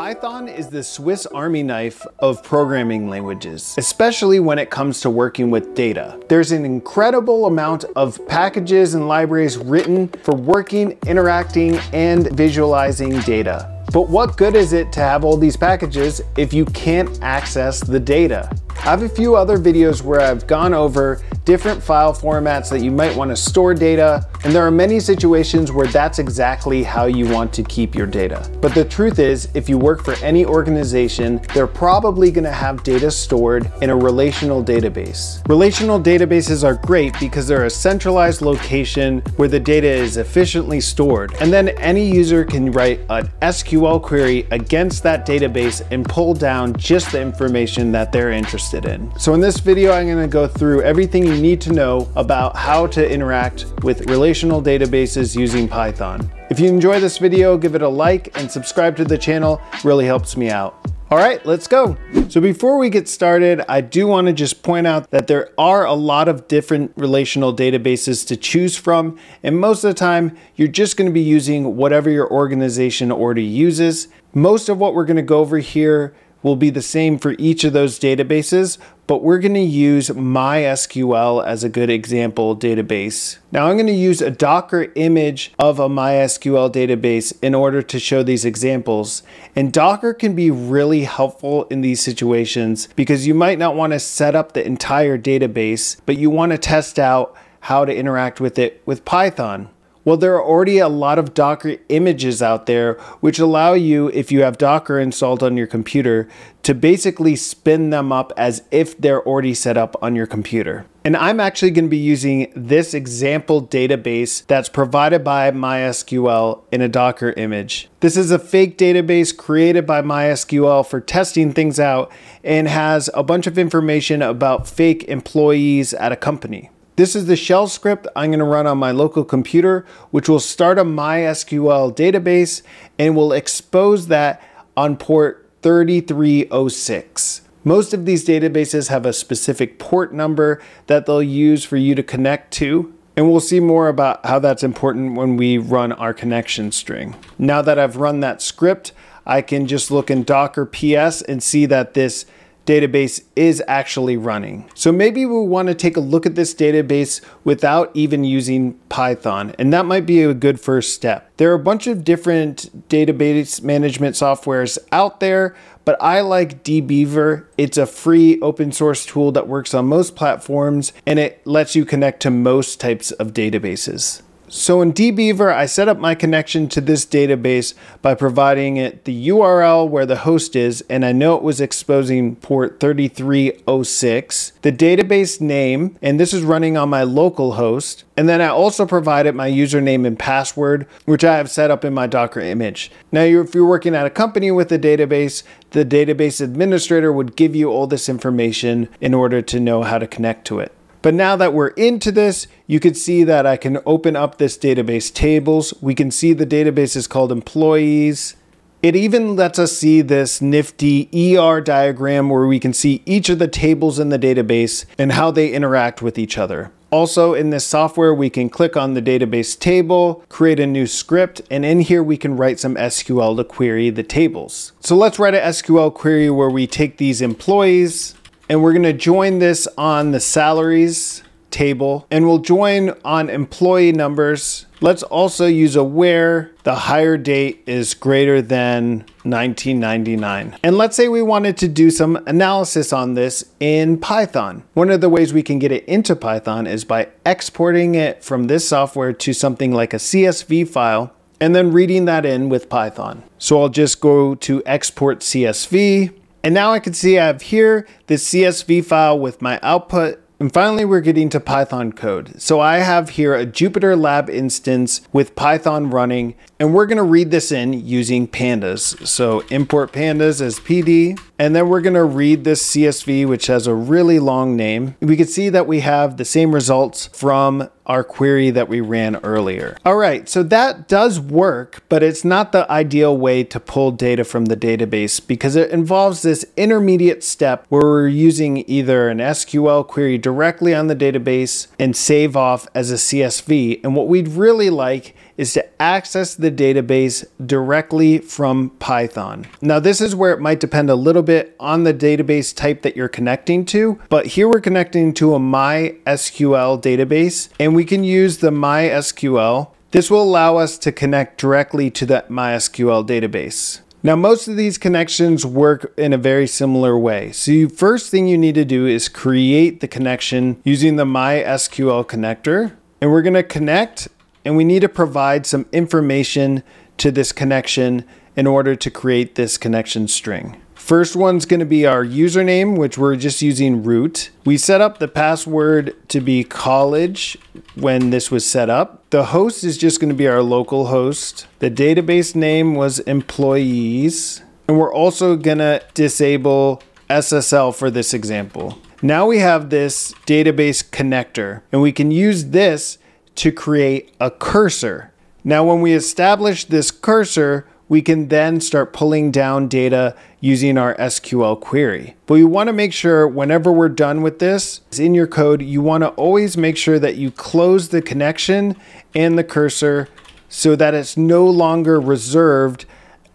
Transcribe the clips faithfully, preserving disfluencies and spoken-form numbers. Python is the Swiss Army knife of programming languages, especially when it comes to working with data. There's an incredible amount of packages and libraries written for working, interacting, and visualizing data. But what good is it to have all these packages if you can't access the data? I have a few other videos where I've gone over different file formats that you might want to store data, and there are many situations where that's exactly how you want to keep your data. But the truth is, if you work for any organization, they're probably going to have data stored in a relational database. Relational databases are great because they're a centralized location where the data is efficiently stored, and then any user can write an S Q L query against that database and pull down just the information that they're interested in. So in this video, I'm going to go through everything you need to know about how to interact with relational databases using Python. If you enjoy this video, give it a like and subscribe to the channel. It really helps me out. All right, let's go. So before we get started, I do want to just point out that there are a lot of different relational databases to choose from. And most of the time, you're just going to be using whatever your organization already uses. Most of what we're going to go over here will be the same for each of those databases, but we're going to use MySQL as a good example database. Now I'm going to use a Docker image of a MySQL database in order to show these examples. And Docker can be really helpful in these situations because you might not want to set up the entire database, but you want to test out how to interact with it with Python. Well, there are already a lot of Docker images out there which allow you, if you have Docker installed on your computer, to basically spin them up as if they're already set up on your computer. And I'm actually going to be using this example database that's provided by MySQL in a Docker image. This is a fake database created by MySQL for testing things out and has a bunch of information about fake employees at a company. This is the shell script I'm going to run on my local computer, which will start a MySQL database and will expose that on port thirty-three oh six. Most of these databases have a specific port number that they'll use for you to connect to. And we'll see more about how that's important when we run our connection string. Now that I've run that script, I can just look in Docker P S and see that this database is actually running. So maybe we want to take a look at this database without even using Python, and that might be a good first step. There are a bunch of different database management softwares out there, but I like DBeaver. It's a free open source tool that works on most platforms, and it lets you connect to most types of databases. So in DBeaver, I set up my connection to this database by providing it the U R L where the host is, and I know it was exposing port thirty-three oh six, the database name, and this is running on my local host. And then I also provided my username and password, which I have set up in my Docker image. Now, if you're working at a company with a database, the database administrator would give you all this information in order to know how to connect to it. But now that we're into this, you can see that I can open up this database tables. We can see the database is called employees. It even lets us see this nifty E R diagram where we can see each of the tables in the database and how they interact with each other. Also in this software, we can click on the database table, create a new script, and in here we can write some S Q L to query the tables. So let's write an S Q L query where we take these employees, and we're going to join this on the salaries table, and we'll join on employee numbers. Let's also use a where the hire date is greater than nineteen ninety-nine. And let's say we wanted to do some analysis on this in Python. One of the ways we can get it into Python is by exporting it from this software to something like a C S V file and then reading that in with Python. So I'll just go to export C S V. And now I can see I have here the C S V file with my output. And finally, we're getting to Python code. So I have here a JupyterLab instance with Python running, and we're going to read this in using pandas. So import pandas as P D, and then we're going to read this C S V, which has a really long name. We can see that we have the same results from our query that we ran earlier. All right, so that does work, but it's not the ideal way to pull data from the database because it involves this intermediate step where we're using either an S Q L query directly on the database and save off as a C S V. And what we'd really like is to access the database directly from Python. Now, this is where it might depend a little bit on the database type that you're connecting to, but here we're connecting to a MySQL database, and we can use the MySQL. This will allow us to connect directly to that MySQL database. Now, most of these connections work in a very similar way. So you, first thing you need to do is create the connection using the MySQL connector. And we're gonna connect, and we need to provide some information to this connection in order to create this connection string. First one's gonna be our username, which we're just using root. We set up the password to be college when this was set up. The host is just gonna be our local host. The database name was employees. And we're also gonna disable S S L for this example. Now we have this database connector, and we can use this to create a cursor. Now, when we establish this cursor, we can then start pulling down data using our S Q L query. But you wanna make sure whenever we're done with this, in your code, you wanna always make sure that you close the connection and the cursor so that it's no longer reserved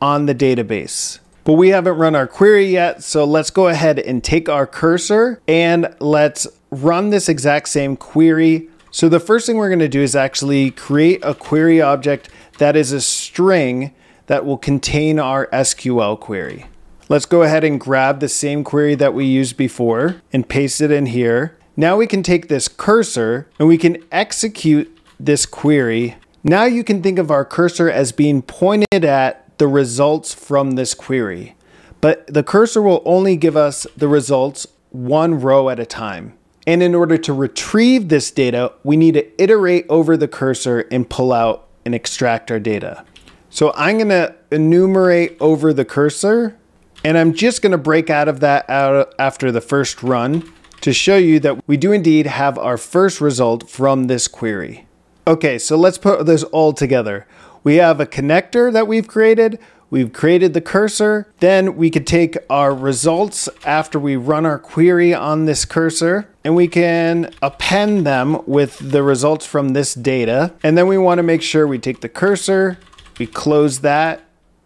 on the database. But we haven't run our query yet, so let's go ahead and take our cursor and let's run this exact same query. So the first thing we're gonna do is actually create a query object that is a string that will contain our S Q L query. Let's go ahead and grab the same query that we used before and paste it in here. Now we can take this cursor and we can execute this query. Now you can think of our cursor as being pointed at the results from this query, but the cursor will only give us the results one row at a time. And in order to retrieve this data, we need to iterate over the cursor and pull out and extract our data. So I'm gonna enumerate over the cursor, and I'm just gonna break out of that out after the first run to show you that we do indeed have our first result from this query. Okay, so let's put this all together. We have a connector that we've created, we've created the cursor, then we could take our results after we run our query on this cursor, and we can append them with the results from this data. And then we wanna make sure we take the cursor, we close that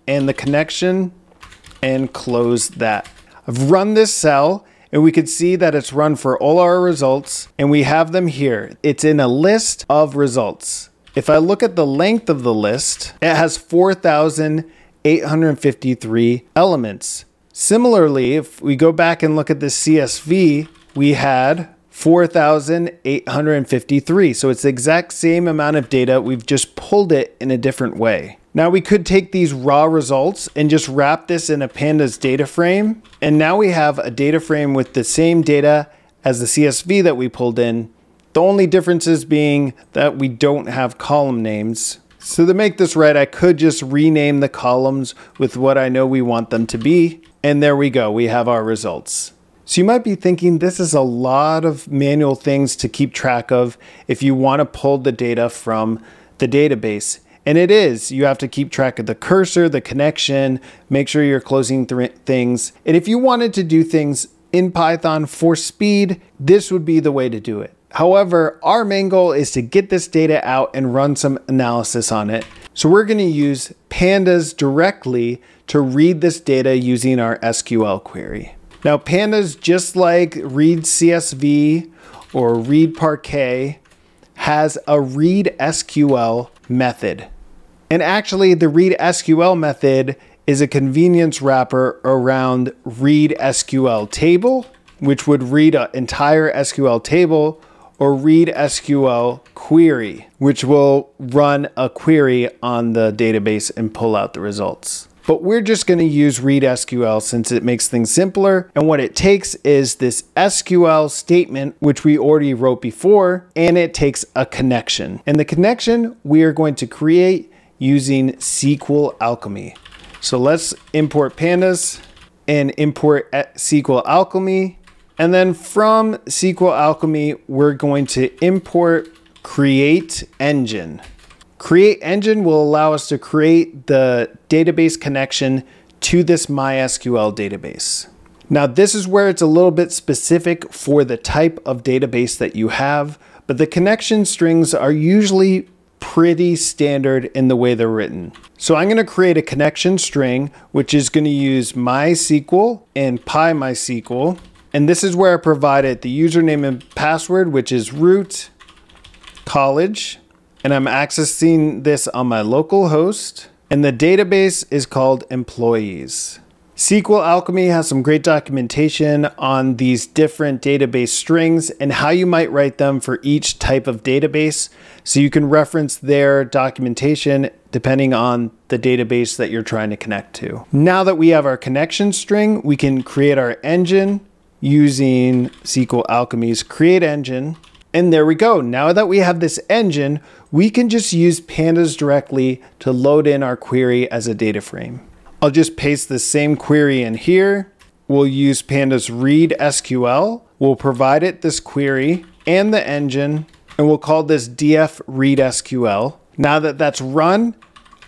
and the connection and close that. I've run this cell and we can see that it's run for all our results and we have them here. It's in a list of results. If I look at the length of the list, it has four thousand eight hundred fifty-three elements. Similarly, if we go back and look at the C S V, we had four thousand eight hundred fifty-three. So it's the exact same amount of data. We've just pulled it in a different way. Now we could take these raw results and just wrap this in a pandas data frame. And now we have a data frame with the same data as the C S V that we pulled in. The only differences being that we don't have column names. So to make this right, I could just rename the columns with what I know we want them to be. And there we go, we have our results. So you might be thinking this is a lot of manual things to keep track of if you want to pull the data from the database. And it is, you have to keep track of the cursor, the connection, make sure you're closing things. And if you wanted to do things in Python for speed, this would be the way to do it. However, our main goal is to get this data out and run some analysis on it. So we're going to use pandas directly to read this data using our S Q L query. Now pandas, just like read C S V or read parquet, has a read S Q L method. And actually the read S Q L method is a convenience wrapper around read S Q L table, which would read an entire S Q L table, or read S Q L query, which will run a query on the database and pull out the results. But we're just gonna use read S Q L since it makes things simpler. And what it takes is this S Q L statement, which we already wrote before, and it takes a connection. And the connection we are going to create using SQLAlchemy. So let's import pandas and import SQLAlchemy. And then from SQLAlchemy, we're going to import create engine. Create engine will allow us to create the database connection to this MySQL database. Now, this is where it's a little bit specific for the type of database that you have, but the connection strings are usually pretty standard in the way they're written. So I'm going to create a connection string, which is going to use MySQL and PyMySQL. And this is where I provided the username and password, which is root college. And I'm accessing this on my local host. And the database is called employees. SQLAlchemy has some great documentation on these different database strings and how you might write them for each type of database. So you can reference their documentation depending on the database that you're trying to connect to. Now that we have our connection string, we can create our engine using SQLAlchemy's create engine. And there we go. Now that we have this engine, we can just use pandas directly to load in our query as a data frame. I'll just paste the same query in here. We'll use pandas read S Q L. We'll provide it this query and the engine, and we'll call this df read S Q L. Now that that's run,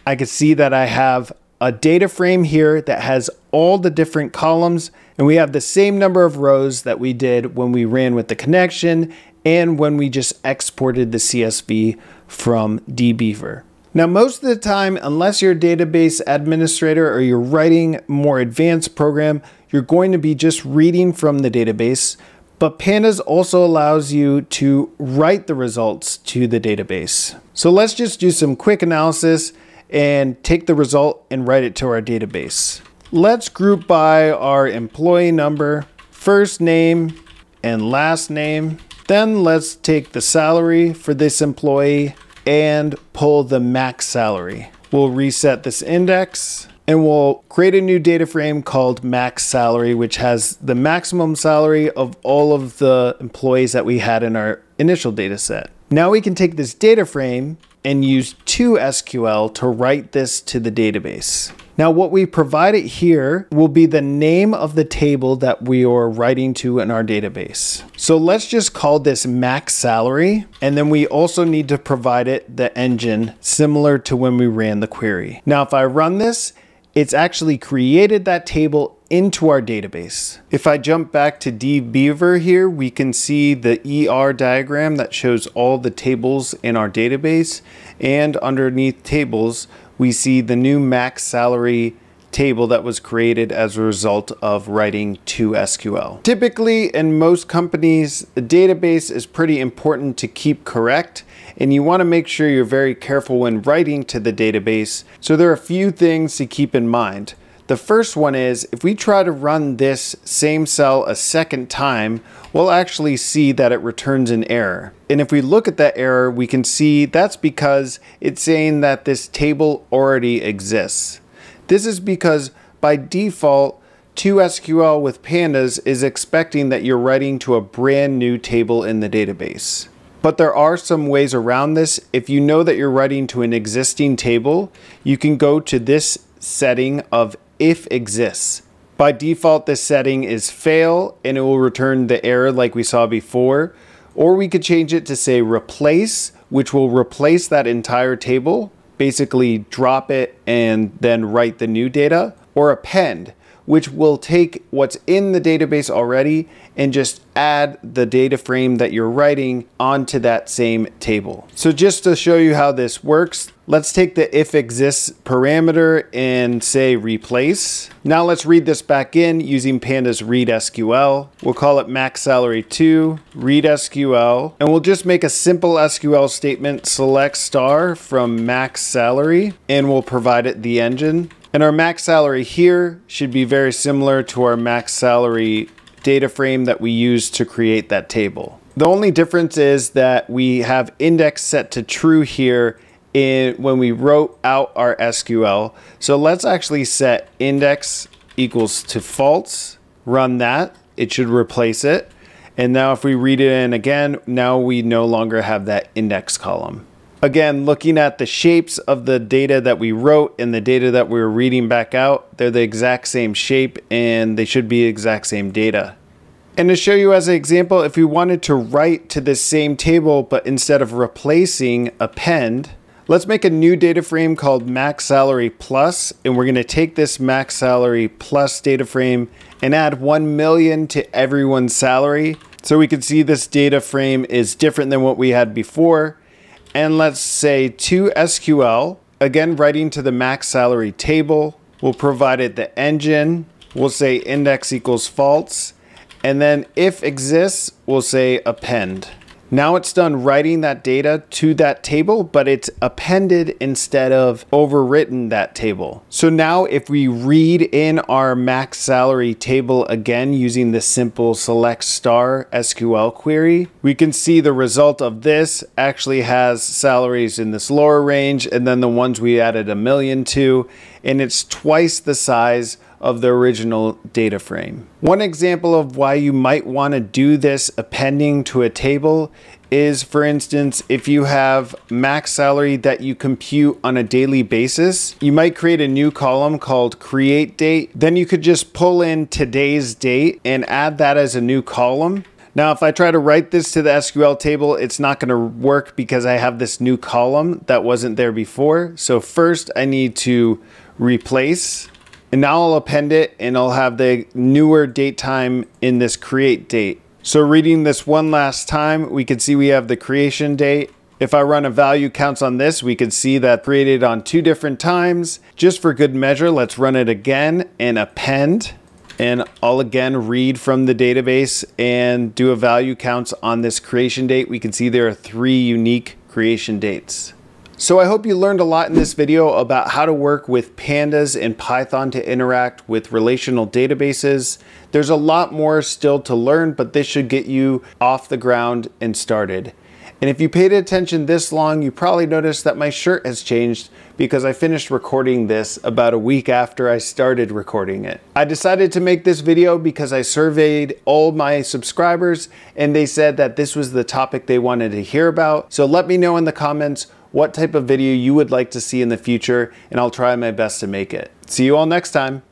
I can see that I have a data frame here that has all the different columns, and we have the same number of rows that we did when we ran with the connection and when we just exported the C S V from DBeaver. Now, most of the time, unless you're a database administrator or you're writing more advanced program, you're going to be just reading from the database, but pandas also allows you to write the results to the database. So let's just do some quick analysis and take the result and write it to our database. Let's group by our employee number, first name and last name. Then let's take the salary for this employee and pull the max salary. We'll reset this index and we'll create a new data frame called max salary, which has the maximum salary of all of the employees that we had in our initial data set. Now we can take this data frame and use to S Q L to write this to the database. Now what we provided here will be the name of the table that we are writing to in our database. So let's just call this max salary, and then we also need to provide it the engine similar to when we ran the query. Now if I run this, it's actually created that table into our database. If I jump back to DBeaver here, we can see the E R diagram that shows all the tables in our database, and underneath tables, we see the new max salary table that was created as a result of writing to S Q L. Typically, in most companies, the database is pretty important to keep correct, and you want to make sure you're very careful when writing to the database. So there are a few things to keep in mind. The first one is, if we try to run this same cell a second time, we'll actually see that it returns an error. And if we look at that error, we can see that's because it's saying that this table already exists. This is because by default, to S Q L with pandas is expecting that you're writing to a brand new table in the database. But there are some ways around this. If you know that you're writing to an existing table, you can go to this setting of if exists. By default, this setting is fail and it will return the error like we saw before, or we could change it to say replace, which will replace that entire table, basically drop it and then write the new data, or append, which will take what's in the database already and just add the data frame that you're writing onto that same table. So just to show you how this works, let's take the if exists parameter and say replace. Now let's read this back in using pandas read S Q L. We'll call it max salary two, read S Q L, and we'll just make a simple S Q L statement, select star from max salary, and we'll provide it the engine. And our max salary here should be very similar to our max salary data frame that we used to create that table. The only difference is that we have index set to true here in when we wrote out our S Q L. So let's actually set index equals to false, run that, it should replace it. And now if we read it in again, now we no longer have that index column. Again, looking at the shapes of the data that we wrote and the data that we were reading back out, they're the exact same shape and they should be exact same data. And to show you as an example, if you wanted to write to the same table, but instead of replacing append, let's make a new data frame called max salary plus, and we're gonna take this max salary plus data frame and add one million to everyone's salary. So we can see this data frame is different than what we had before. and let's say to S Q L, again, writing to the max salary table. We'll provide it the engine. We'll say index equals false. And then if exists, we'll say append. Now it's done writing that data to that table, but it's appended instead of overwritten that table. So now if we read in our max salary table again using the simple select star S Q L query, we can see the result of this actually has salaries in this lower range and then the ones we added a million to, and it's twice the size of the original data frame. One example of why you might want to do this appending to a table is, for instance, if you have max salary that you compute on a daily basis, you might create a new column called create date. Then you could just pull in today's date and add that as a new column. Now, if I try to write this to the S Q L table, it's not going to work because I have this new column that wasn't there before. So first I need to replace. And now I'll append it and I'll have the newer date time in this create date. So reading this one last time, we can see we have the creation date. If I run a value counts on this, we can see that created on two different times. Just for good measure, let's run it again and append. And I'll again read from the database and do a value counts on this creation date. We can see there are three unique creation dates. So I hope you learned a lot in this video about how to work with pandas and Python to interact with relational databases. There's a lot more still to learn, but this should get you off the ground and started. And if you paid attention this long, you probably noticed that my shirt has changed because I finished recording this about a week after I started recording it. I decided to make this video because I surveyed all my subscribers and they said that this was the topic they wanted to hear about. So let me know in the comments what type of video you would like to see in the future, and I'll try my best to make it. See you all next time.